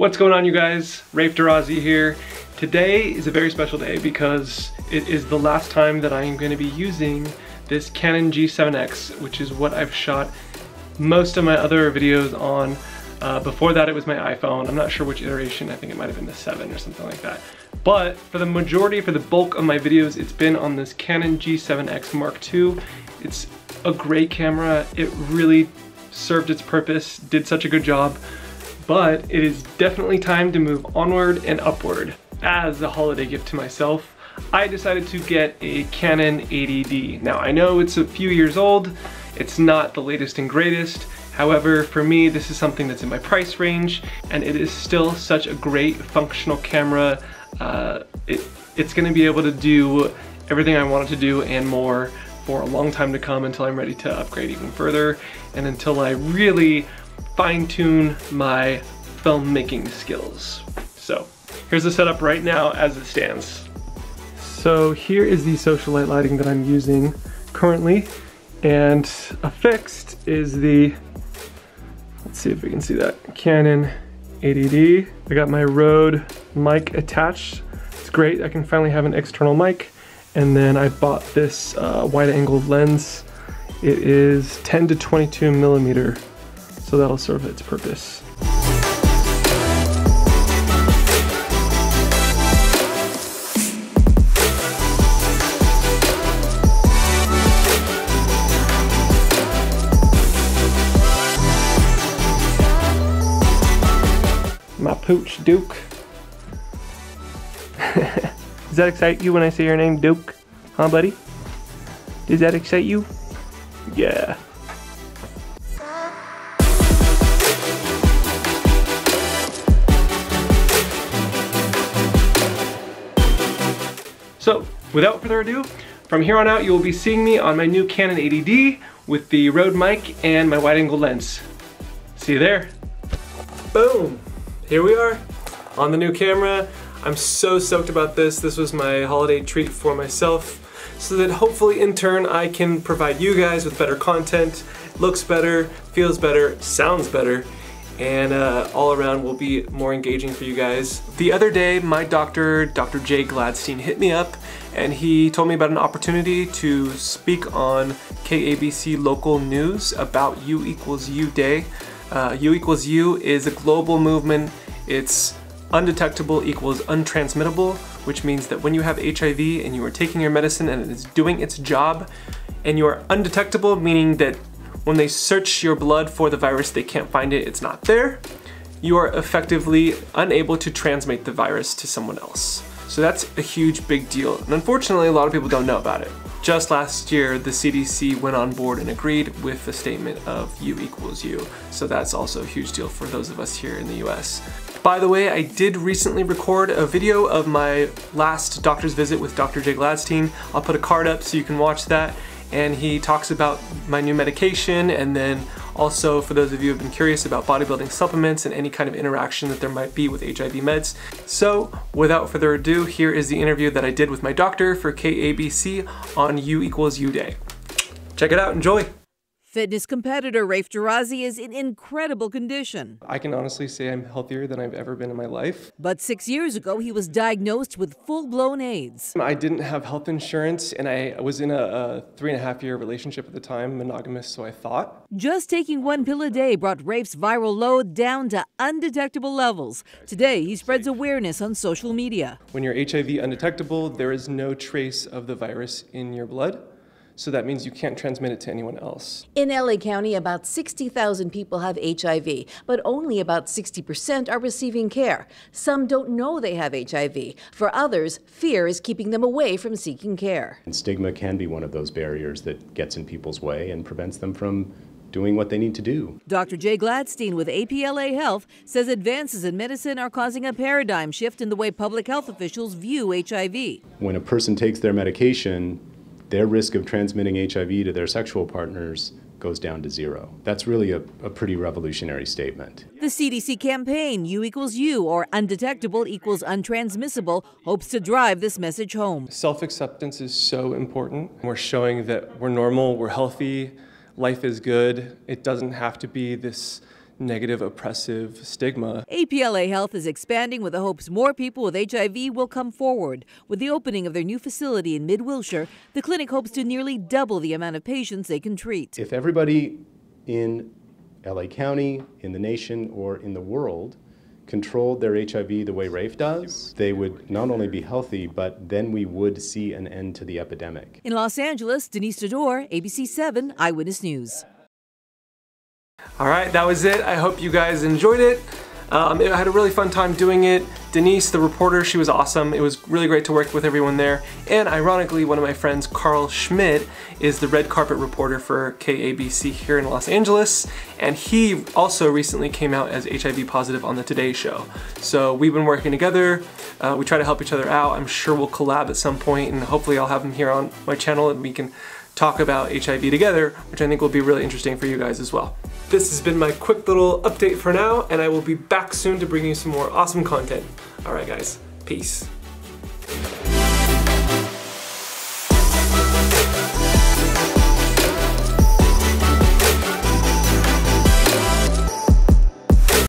What's going on, you guys? Raif Derrazi here. Today is a very special day because it is the last time that I am going to be using this Canon G7X, which is what I've shot most of my other videos on. Before that, it was my iPhone. I'm not sure which iteration. I think it might have been the 7 or something like that. But for the bulk of my videos, it's been on this Canon G7X Mark II. It's a great camera. It really served its purpose, did such a good job, but it is definitely time to move onward and upward. As a holiday gift to myself, I decided to get a Canon 80D. Now, I know it's a few years old, it's not the latest and greatest. However, for me, this is something that's in my price range, and it is still such a great functional camera. It's gonna be able to do everything I want it to do and more for a long time to come, until I'm ready to upgrade even further and until I really fine-tune my filmmaking skills. So here's the setup right now as it stands. So here is the Socialite lighting that I'm using currently, and affixed is the, let's see if we can see that, Canon 80D. I got my Rode mic attached. It's great, I can finally have an external mic. And then I bought this wide-angle lens. It is 10 to 22 millimeter, so that'll serve its purpose. My pooch, Duke. Does that excite you when I say your name, Duke? Huh, buddy? Does that excite you? Yeah. So, without further ado, from here on out, you will be seeing me on my new Canon 80D with the Rode mic and my wide-angle lens. See you there. Boom! Here we are on the new camera. I'm so stoked about this. This was my holiday treat for myself, so that hopefully in turn I can provide you guys with better content, looks better, feels better, sounds better, and all around will be more engaging for you guys. The other day, my doctor, Dr. Jay Gladstein, hit me up and he told me about an opportunity to speak on KABC local news about U=U Day. U=U is a global movement. It's undetectable equals untransmittable, which means that when you have HIV and you are taking your medicine and it is doing its job, and you are undetectable, meaning that when they search your blood for the virus, they can't find it, it's not there, you are effectively unable to transmit the virus to someone else. So that's a huge, big deal. And unfortunately, a lot of people don't know about it. Just last year, the CDC went on board and agreed with the statement of U=U. So that's also a huge deal for those of us here in the US. By the way, I did recently record a video of my last doctor's visit with Dr. Jay Gladstein. I'll put a card up so you can watch that. And he talks about my new medication, and then also, for those of you who have been curious about bodybuilding supplements and any kind of interaction that there might be with HIV meds. So, without further ado, here is the interview that I did with my doctor for KABC on U=U Day. Check it out, enjoy! Fitness competitor Raif Derrazi is in incredible condition. I can honestly say I'm healthier than I've ever been in my life. But 6 years ago, he was diagnosed with full-blown AIDS. I didn't have health insurance, and I was in a 3.5-year relationship at the time, monogamous, so I thought. Just taking one pill a day brought Raif's viral load down to undetectable levels. Today, he spreads awareness on social media. When you're HIV undetectable, there is no trace of the virus in your blood. So that means you can't transmit it to anyone else. In LA County, about 60,000 people have HIV, but only about 60% are receiving care. Some don't know they have HIV. For others, fear is keeping them away from seeking care. And stigma can be one of those barriers that gets in people's way and prevents them from doing what they need to do. Dr. Jay Gladstein with APLA Health says advances in medicine are causing a paradigm shift in the way public health officials view HIV. When a person takes their medication, their risk of transmitting HIV to their sexual partners goes down to zero. That's really a pretty revolutionary statement. The CDC campaign, U=U, or undetectable equals untransmissible, hopes to drive this message home. Self-acceptance is so important. We're showing that we're normal, we're healthy, life is good. It doesn't have to be this negative, oppressive stigma. APLA Health is expanding with the hopes more people with HIV will come forward. With the opening of their new facility in Mid-Wilshire, the clinic hopes to nearly double the amount of patients they can treat. If everybody in LA County, in the nation, or in the world controlled their HIV the way Raif does, they would not only be healthy, but then we would see an end to the epidemic. In Los Angeles, Denise Dador, ABC7 Eyewitness News. All right, that was it. I hope you guys enjoyed it. I had a really fun time doing it. Denise, the reporter, she was awesome. It was really great to work with everyone there. And ironically, one of my friends, Carl Schmidt, is the red carpet reporter for KABC here in Los Angeles. And he also recently came out as HIV positive on the Today Show. So we've been working together. We try to help each other out. I'm sure we'll collab at some point, and hopefully I'll have him here on my channel and we can talk about HIV together, which I think will be really interesting for you guys as well. This has been my quick little update for now, and I will be back soon to bring you some more awesome content. All right, guys, peace.